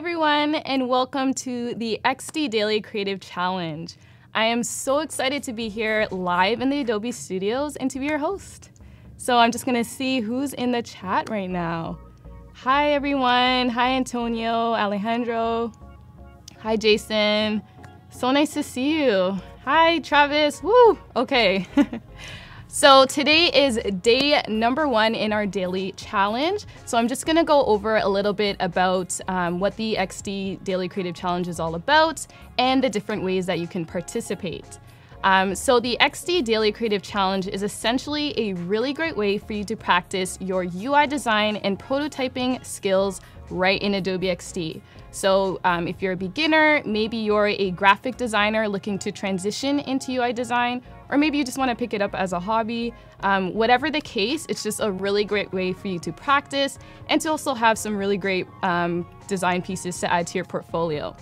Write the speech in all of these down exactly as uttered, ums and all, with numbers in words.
everyone, and welcome to the X D Daily Creative Challenge. I am so excited to be here live in the Adobe Studios and to be your host. So I'm just gonna see who's in the chat right now. Hi everyone, hi Antonio, Alejandro, hi Jason, so nice to see you. Hi Travis, woo, okay. So today is day number one in our daily challenge. So I'm just gonna go over a little bit about um, what the X D Daily Creative Challenge is all about and the different ways that you can participate. Um, so the X D Daily Creative Challenge is essentially a really great way for you to practice your U I design and prototyping skills right in Adobe X D. So um, if you're a beginner, maybe you're a graphic designer looking to transition into U I design, or maybe you just want to pick it up as a hobby. Um, whatever the case, it's just a really great way for you to practice and to also have some really great um, design pieces to add to your portfolio.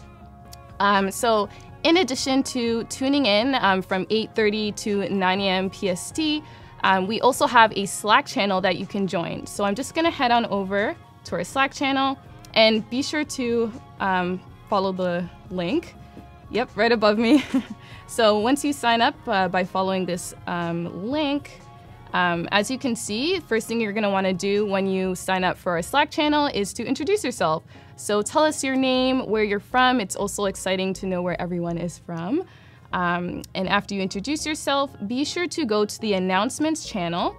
Um, so in addition to tuning in um, from eight thirty to nine A M P S T, um, we also have a Slack channel that you can join. So I'm just going to head on over to our Slack channel and be sure to um, follow the link. Yep, right above me. So once you sign up uh, by following this um, link, um, as you can see, first thing you're gonna wanna do when you sign up for our Slack channel is to introduce yourself. So tell us your name, where you're from. It's also exciting to know where everyone is from. Um, and after you introduce yourself, be sure to go to the announcements channel.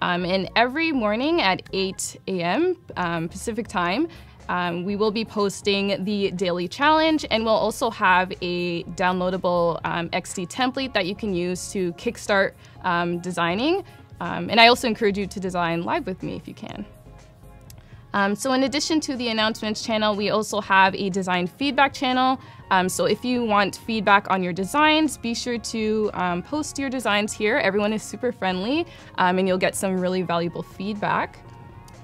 Um, and every morning at eight A M Um, Pacific time, Um, we will be posting the daily challenge, and we'll also have a downloadable um, X D template that you can use to kickstart um, designing. Um, and I also encourage you to design live with me if you can. Um, so in addition to the announcements channel, we also have a design feedback channel. Um, so if you want feedback on your designs, be sure to um, post your designs here. Everyone is super friendly, um, and you'll get some really valuable feedback.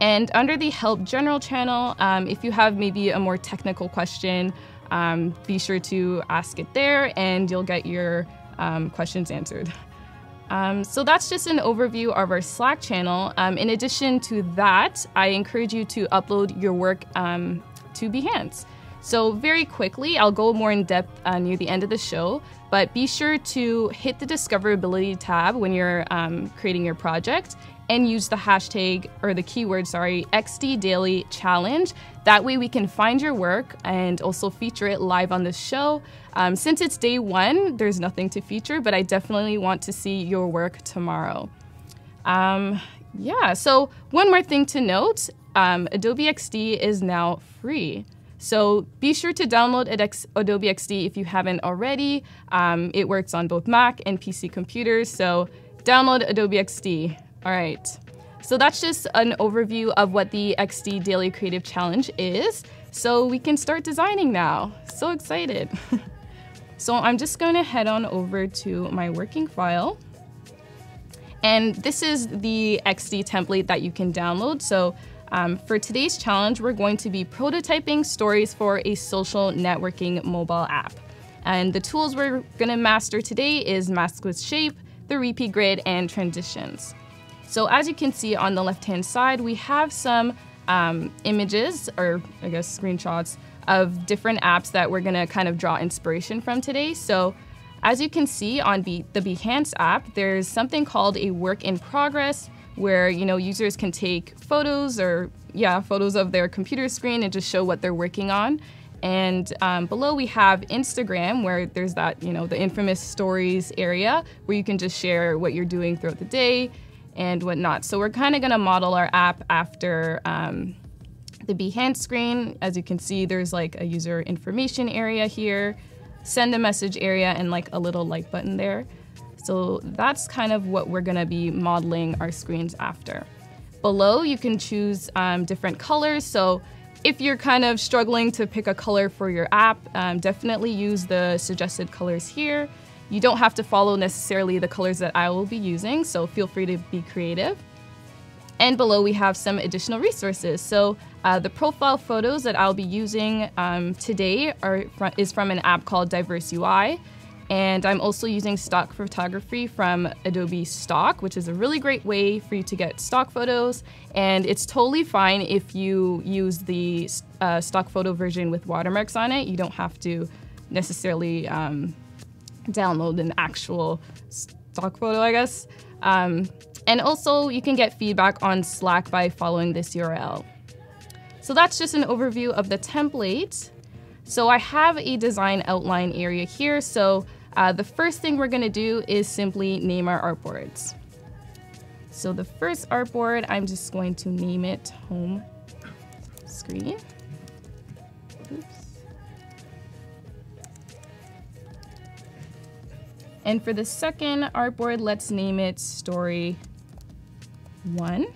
And under the Help General channel, um, if you have maybe a more technical question, um, be sure to ask it there and you'll get your um, questions answered. Um, so that's just an overview of our Slack channel. Um, in addition to that, I encourage you to upload your work um, to Behance. So very quickly, I'll go more in depth uh, near the end of the show, but be sure to hit the discoverability tab when you're um, creating your project and use the hashtag, or the keyword, sorry, X D Daily Challenge. That way we can find your work and also feature it live on the show. Um, since it's day one, there's nothing to feature, but I definitely want to see your work tomorrow. Um, yeah, so one more thing to note, um, Adobe X D is now free. So be sure to download Adobe X D if you haven't already. Um, it works on both Mac and P C computers, so download Adobe X D. All right, so that's just an overview of what the X D Daily Creative Challenge is. So we can start designing now. So excited. So I'm just going to head on over to my working file. And this is the X D template that you can download. So um, for today's challenge, we're going to be prototyping stories for a social networking mobile app. And the tools we're going to master today is Mask with Shape, the R P Grid, and Transitions. So as you can see on the left-hand side, we have some um, images, or I guess screenshots, of different apps that we're gonna kind of draw inspiration from today. So as you can see on Be the Behance app, there's something called a work in progress where, you know, users can take photos or, yeah, photos of their computer screen and just show what they're working on. And um, below we have Instagram, where there's that, you know, the infamous stories area where you can just share what you're doing throughout the day and whatnot. So we're kind of gonna model our app after um, the Behance screen. As you can see, there's like a user information area here, send a message area, and like a little like button there. So that's kind of what we're gonna be modeling our screens after. Below, you can choose um, different colors. So if you're kind of struggling to pick a color for your app, um, definitely use the suggested colors here. You don't have to follow necessarily the colors that I will be using, so feel free to be creative. And below we have some additional resources. So uh, the profile photos that I'll be using um, today are fr is from an app called Diverse U I. And I'm also using stock photography from Adobe Stock, which is a really great way for you to get stock photos. And it's totally fine if you use the uh, stock photo version with watermarks on it. You don't have to necessarily um, download an actual stock photo, I guess. Um, and also, you can get feedback on Slack by following this U R L. So that's just an overview of the template. So I have a design outline area here. So uh, the first thing we're gonna do is simply name our artboards. So the first artboard, I'm just going to name it Home Screen. Oops. And for the second artboard, let's name it Story One.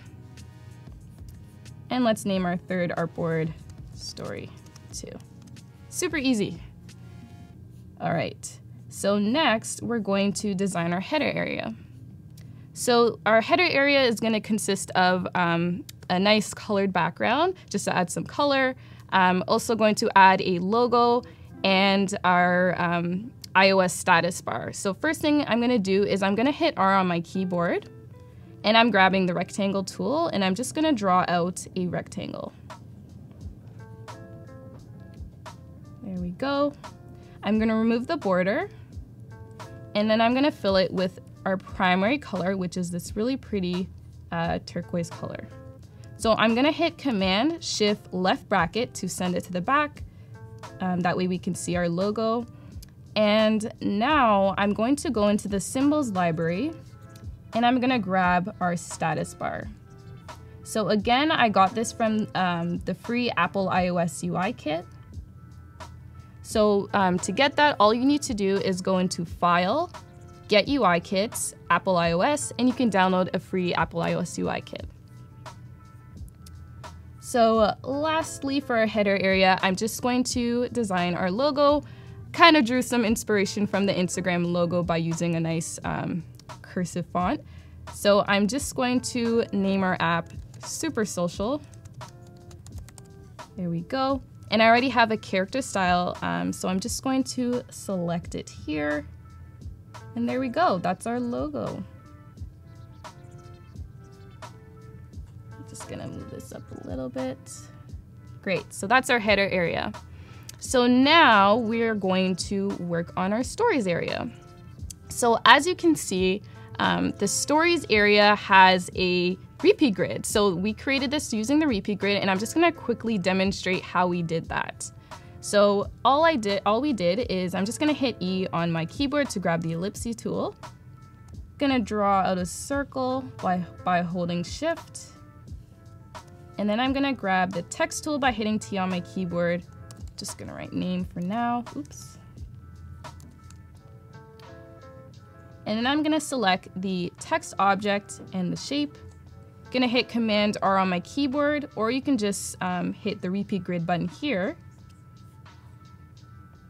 And let's name our third artboard Story Two. Super easy. All right, so next we're going to design our header area. So our header area is gonna consist of um, a nice colored background, just to add some color. I'm also going to add a logo and our um, iOS status bar. So first thing I'm gonna do is I'm gonna hit R on my keyboard, and I'm grabbing the rectangle tool, and I'm just gonna draw out a rectangle. There we go. I'm gonna remove the border, and then I'm gonna fill it with our primary color, which is this really pretty uh, turquoise color. So I'm gonna hit Command Shift left bracket to send it to the back. Um, that way we can see our logo. And now I'm going to go into the symbols library, and I'm gonna grab our status bar. So again, I got this from um, the free Apple iOS U I kit. So um, to get that, all you need to do is go into File, Get U I Kits, Apple iOS, and you can download a free Apple iOS U I kit. So uh, lastly, for our header area, I'm just going to design our logo. Kind of drew some inspiration from the Instagram logo by using a nice um, cursive font. So I'm just going to name our app Super Social. There we go. And I already have a character style, um, so I'm just going to select it here. And there we go, that's our logo. I'm just gonna move this up a little bit. Great, so that's our header area. So now we're going to work on our stories area. So as you can see, um, the stories area has a repeat grid. So we created this using the repeat grid, and I'm just gonna quickly demonstrate how we did that. So all I did, all we did is I'm just gonna hit E on my keyboard to grab the ellipsis tool. Gonna draw out a circle by, by holding Shift. And then I'm gonna grab the text tool by hitting T on my keyboard. Just gonna write name for now, oops. And then I'm gonna select the text object and the shape. Gonna hit Command R on my keyboard, or you can just um, hit the repeat grid button here.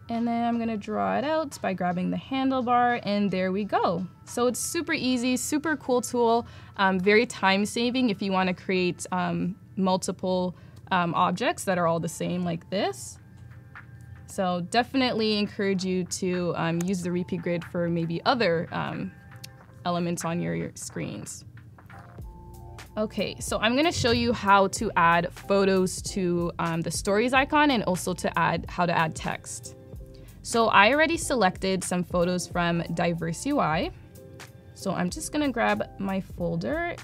And then I'm gonna draw it out by grabbing the handlebar, and there we go. So it's super easy, super cool tool, um, very time saving if you wanna create um, multiple um, objects that are all the same like this. So definitely encourage you to um, use the repeat grid for maybe other um, elements on your, your screens. Okay, so I'm gonna show you how to add photos to um, the stories icon, and also to add how to add text. So I already selected some photos from Diverse U I. So I'm just gonna grab my folder.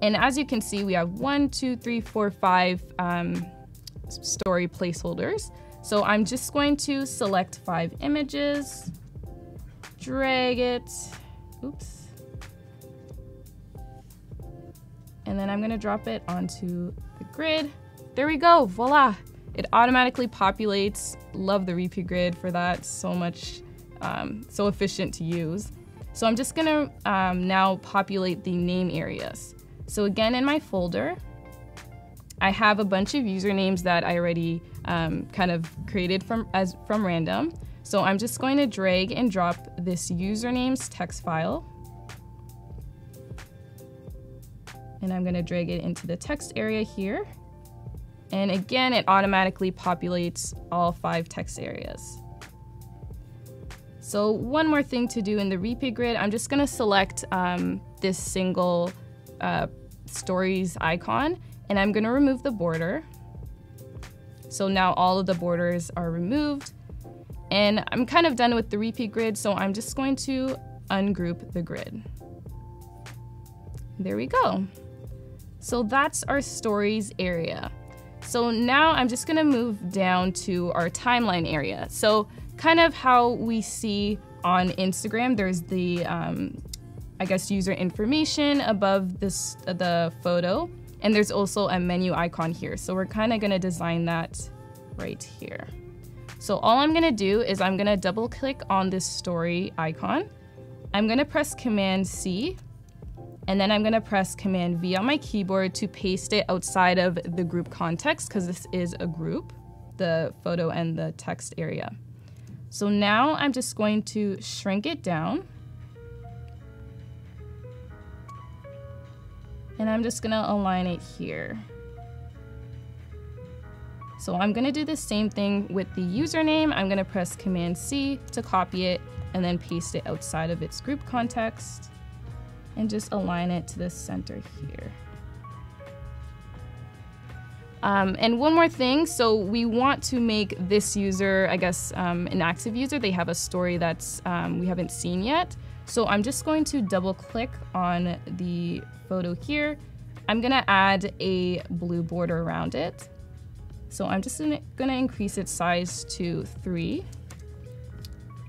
And as you can see, we have one, two, three, four, five um, story placeholders. So I'm just going to select five images, drag it, oops. And then I'm gonna drop it onto the grid. There we go, voila. It automatically populates. Love the repeat grid for that, so much, um, so efficient to use. So I'm just gonna um, now populate the name areas. So again, in my folder, I have a bunch of usernames that I already um, kind of created from, as, from random. So I'm just going to drag and drop this usernames text file. And I'm gonna drag it into the text area here. And again, it automatically populates all five text areas. So one more thing to do in the repeat grid, I'm just gonna select um, this single uh, stories icon, and I'm gonna remove the border. So now all of the borders are removed, and I'm kind of done with the repeat grid, so I'm just going to ungroup the grid. There we go. So that's our stories area. So now I'm just gonna move down to our timeline area. So kind of how we see on Instagram, there's the, um, I guess, user information above this, uh, the photo, and there's also a menu icon here. So we're kind of gonna design that right here. So all I'm gonna do is I'm gonna double click on this story icon. I'm gonna press Command C, and then I'm gonna press Command V on my keyboard to paste it outside of the group context, because this is a group, the photo and the text area. So now I'm just going to shrink it down. And I'm just gonna align it here. So I'm gonna do the same thing with the username. I'm gonna press Command C to copy it and then paste it outside of its group context, and just align it to the center here. Um, and one more thing, so we want to make this user, I guess, um, an active user. They have a story that's um, we haven't seen yet. So I'm just going to double click on the photo here. I'm gonna add a blue border around it. So I'm just gonna increase its size to three.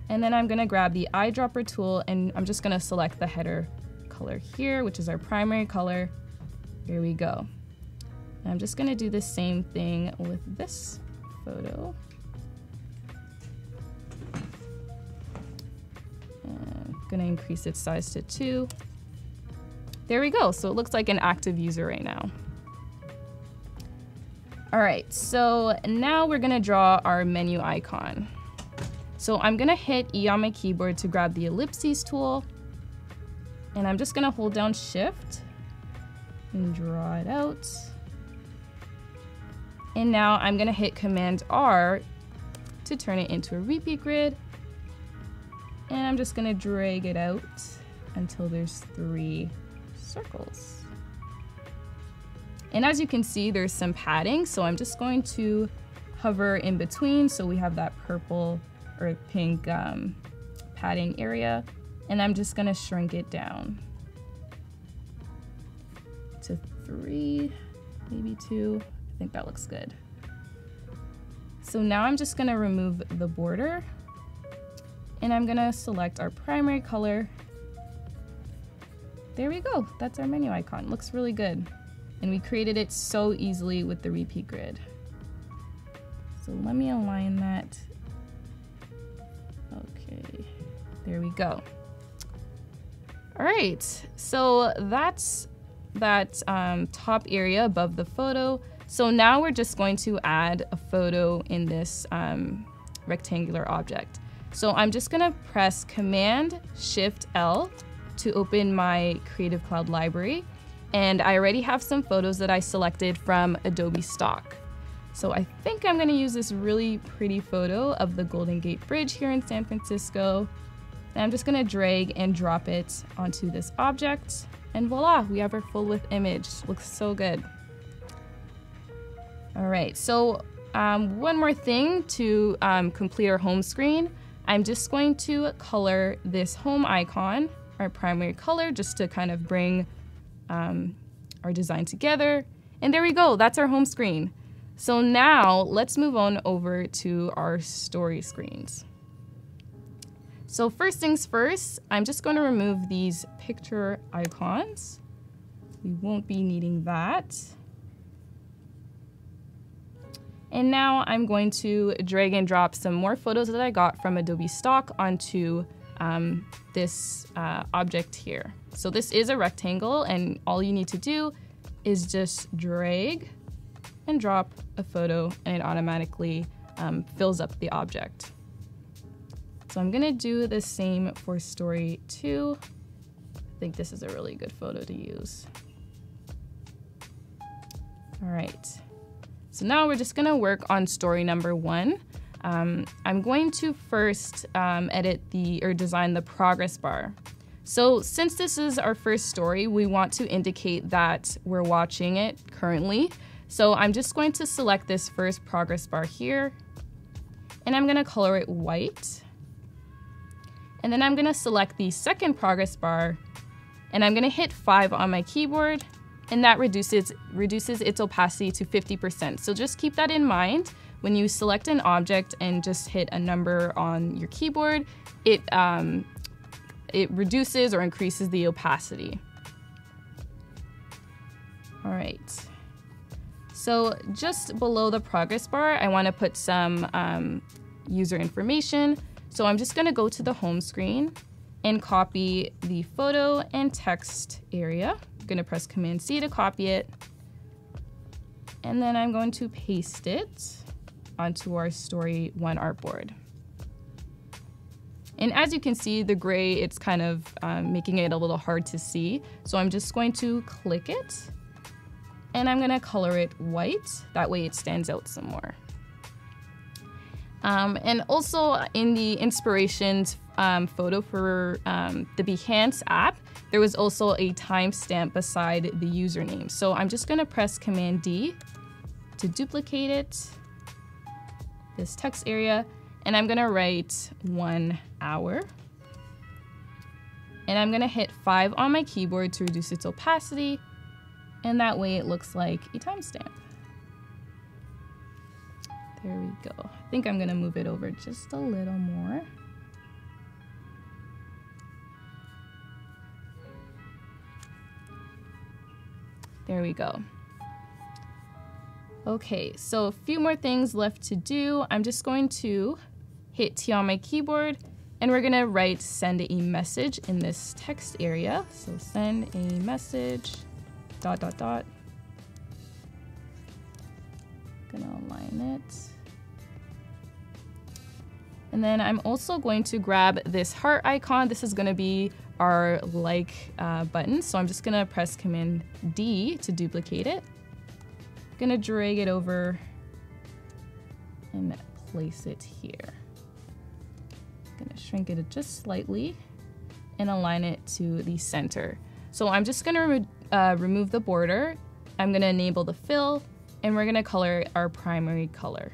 And then I'm gonna grab the eyedropper tool, and I'm just gonna select the header color here, which is our primary color. There we go. And I'm just gonna do the same thing with this photo. And I'm gonna increase its size to two. There we go. So it looks like an active user right now. All right, so now we're gonna draw our menu icon. So I'm gonna hit E on my keyboard to grab the ellipses tool. And I'm just gonna hold down Shift and draw it out. And now I'm gonna hit Command R to turn it into a repeat grid. And I'm just gonna drag it out until there's three circles. And as you can see, there's some padding, so I'm just going to hover in between so we have that purple or pink um, padding area. And I'm just gonna shrink it down to three, maybe two. I think that looks good. So now I'm just gonna remove the border, and I'm gonna select our primary color. There we go, that's our menu icon. Looks really good. And we created it so easily with the repeat grid. So let me align that. Okay, there we go. All right, so that's that um, top area above the photo. So now we're just going to add a photo in this um, rectangular object. So I'm just gonna press Command Shift L to open my Creative Cloud library. And I already have some photos that I selected from Adobe Stock. So I think I'm gonna use this really pretty photo of the Golden Gate Bridge here in San Francisco. And I'm just gonna drag and drop it onto this object, and voila, we have our full width image. Looks so good. All right, so um, one more thing to um, complete our home screen. I'm just going to color this home icon, our primary color, just to kind of bring um, our design together. And there we go, that's our home screen. So now let's move on over to our story screens. So first things first, I'm just going to remove these picture icons. We won't be needing that. And now I'm going to drag and drop some more photos that I got from Adobe Stock onto um, this uh, object here. So this is a rectangle, and all you need to do is just drag and drop a photo, and it automatically um, fills up the object. So I'm gonna do the same for story two. I think this is a really good photo to use. All right, so now we're just gonna work on story number one. Um, I'm going to first um, edit the or design the progress bar. So since this is our first story, we want to indicate that we're watching it currently. So I'm just going to select this first progress bar here, and I'm gonna color it white. And then I'm gonna select the second progress bar, and I'm gonna hit five on my keyboard, and that reduces, reduces its opacity to fifty percent. So just keep that in mind. When you select an object and just hit a number on your keyboard, it, um, it reduces or increases the opacity. All right. So just below the progress bar, I wanna put some um, user information. So I'm just gonna go to the home screen and copy the photo and text area. I'm gonna press Command C to copy it. And then I'm going to paste it onto our story one artboard. And as you can see, the gray, it's kind of um, making it a little hard to see. So I'm just going to click it, and I'm gonna color it white. That way it stands out some more. Um, and also in the inspirations um, photo for um, the Behance app, there was also a timestamp beside the username. So I'm just gonna press Command D to duplicate it, this text area, and I'm gonna write one hour. And I'm gonna hit five on my keyboard to reduce its opacity, and that way it looks like a timestamp. There we go. I think I'm gonna move it over just a little more. There we go. Okay, so a few more things left to do. I'm just going to hit T on my keyboard, and we're gonna write send a message in this text area. So send a message, dot, dot, dot. Gonna align it. And then I'm also going to grab this heart icon. This is gonna be our like uh, button. So I'm just gonna press Command D to duplicate it. I'm gonna drag it over and place it here. I'm gonna shrink it just slightly and align it to the center. So I'm just gonna re uh, remove the border. I'm gonna enable the fill, and we're gonna color our primary color.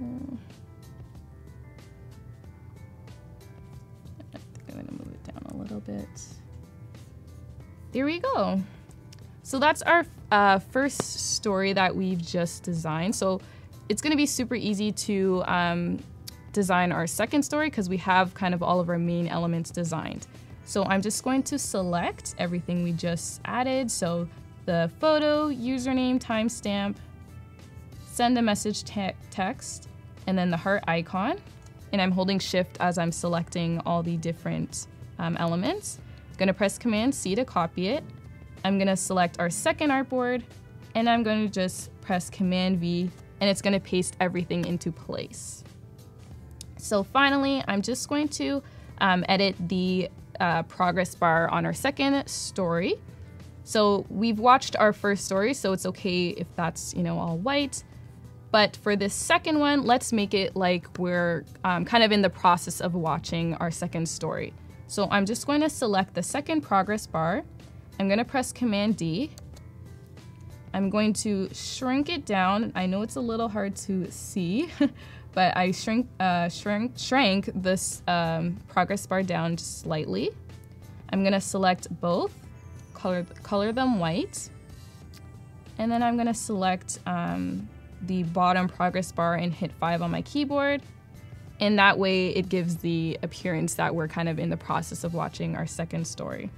I'm gonna move it down a little bit. There we go. So that's our uh, first story that we've just designed. So it's gonna be super easy to um, design our second story because we have kind of all of our main elements designed. So I'm just going to select everything we just added. So the photo, username, timestamp, send a message te- text, and then the heart icon. And I'm holding Shift as I'm selecting all the different um, elements. I'm gonna press Command C to copy it. I'm gonna select our second artboard, and I'm gonna just press Command V, and it's gonna paste everything into place. So finally, I'm just going to um, edit the uh, progress bar on our second story. So we've watched our first story, so it's okay if that's, you know, all white. But for this second one, let's make it like we're um, kind of in the process of watching our second story. So I'm just going to select the second progress bar. I'm gonna press Command D. I'm going to shrink it down. I know it's a little hard to see, but I shrink, uh, shrink, shrank this um, progress bar down just slightly. I'm gonna select both, color, color them white, and then I'm gonna select um, the bottom progress bar and hit five on my keyboard. And that way it gives the appearance that we're kind of in the process of watching our second story.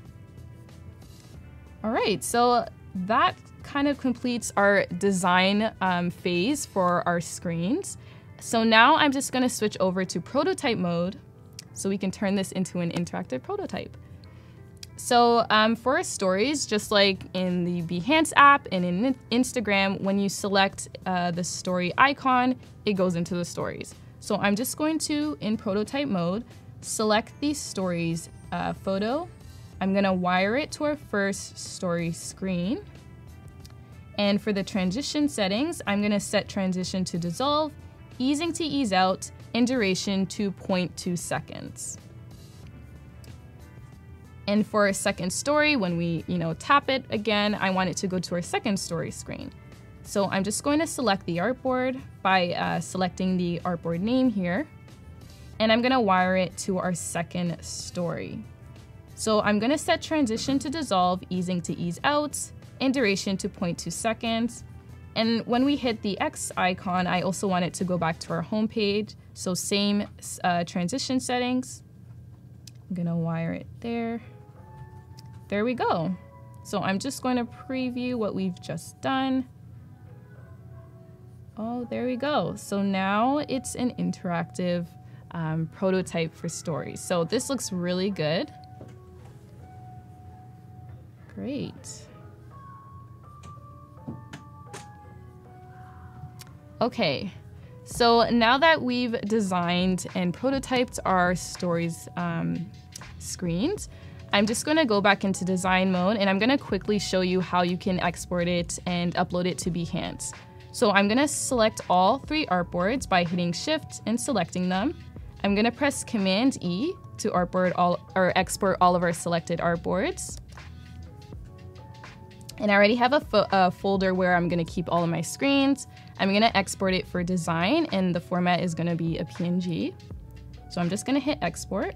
All right, so that kind of completes our design um, phase for our screens. So now I'm just gonna switch over to prototype mode so we can turn this into an interactive prototype. So um, for our stories, just like in the Behance app and in Instagram, when you select uh, the story icon, it goes into the stories. So I'm just going to, in prototype mode, select the stories uh, photo. I'm gonna wire it to our first story screen. And for the transition settings, I'm gonna set transition to dissolve, easing to ease out, and duration to zero point two seconds. And for a second story, when we you know, tap it again, I want it to go to our second story screen. So I'm just going to select the artboard by uh, selecting the artboard name here. And I'm gonna wire it to our second story. So I'm gonna set transition to dissolve, easing to ease out, and duration to zero point two seconds. And when we hit the X icon, I also want it to go back to our home page. So same uh, transition settings. I'm gonna wire it there. There we go. So I'm just going to preview what we've just done. Oh, there we go. So now it's an interactive um, prototype for stories. So this looks really good. Great. Okay, so now that we've designed and prototyped our stories um, screens, I'm just gonna go back into design mode, and I'm gonna quickly show you how you can export it and upload it to Behance. So I'm gonna select all three artboards by hitting Shift and selecting them. I'm gonna press Command E to artboard all, or export all of our selected artboards. And I already have a, fo a folder where I'm gonna keep all of my screens. I'm gonna export it for design, and the format is gonna be a P N G. So I'm just gonna hit export.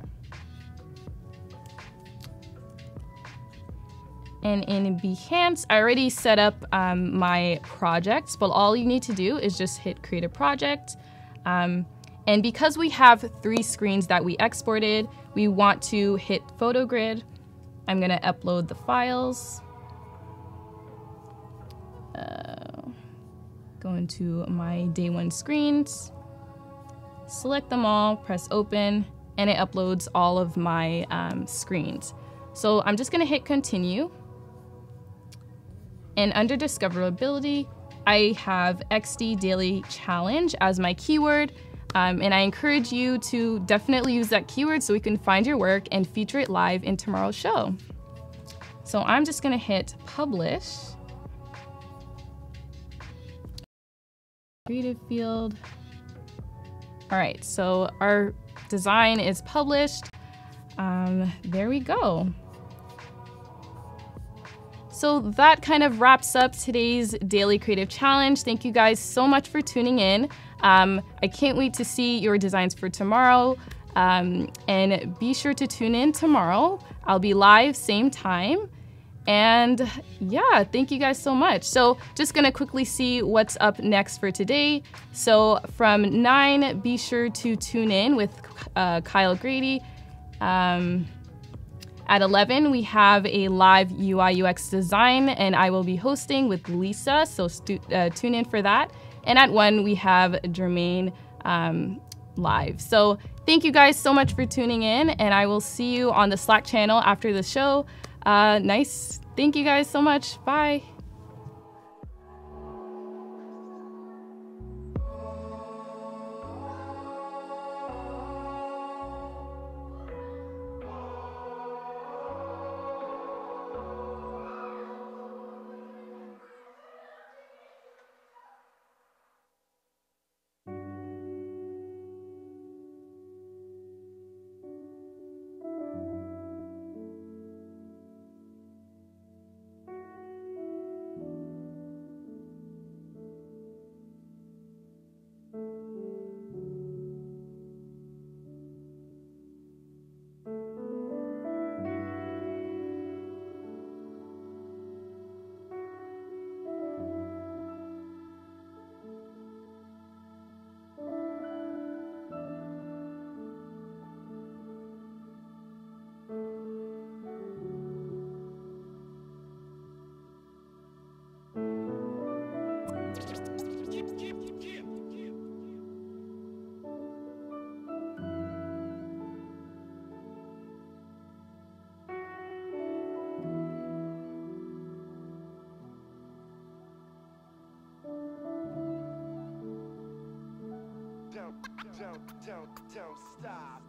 And in Behance, I already set up um, my projects, but all you need to do is just hit create a project. Um, and because we have three screens that we exported, we want to hit photo grid. I'm gonna upload the files. Go into my day one screens, select them all, press open, and it uploads all of my um, screens. So I'm just gonna hit continue. And under discoverability, I have X D Daily Challenge as my keyword. Um, and I encourage you to definitely use that keyword so we can find your work and feature it live in tomorrow's show. So I'm just gonna hit publish. Creative field. All right, so our design is published. Um, there we go. So that kind of wraps up today's Daily Creative Challenge. Thank you guys so much for tuning in. Um, I can't wait to see your designs for tomorrow. Um, and be sure to tune in tomorrow. I'll be live same time. And yeah, thank you guys so much. So just gonna quickly see what's up next for today. So from nine, be sure to tune in with uh, Kyle Grady. Um, at eleven, we have a live U I U X design, and I will be hosting with Lisa, so uh, tune in for that. And at one, we have Jermaine um, live. So thank you guys so much for tuning in, and I will see you on the Slack channel after the show. Uh, nice. Thank you guys so much. Bye. Don't, don't, don't stop.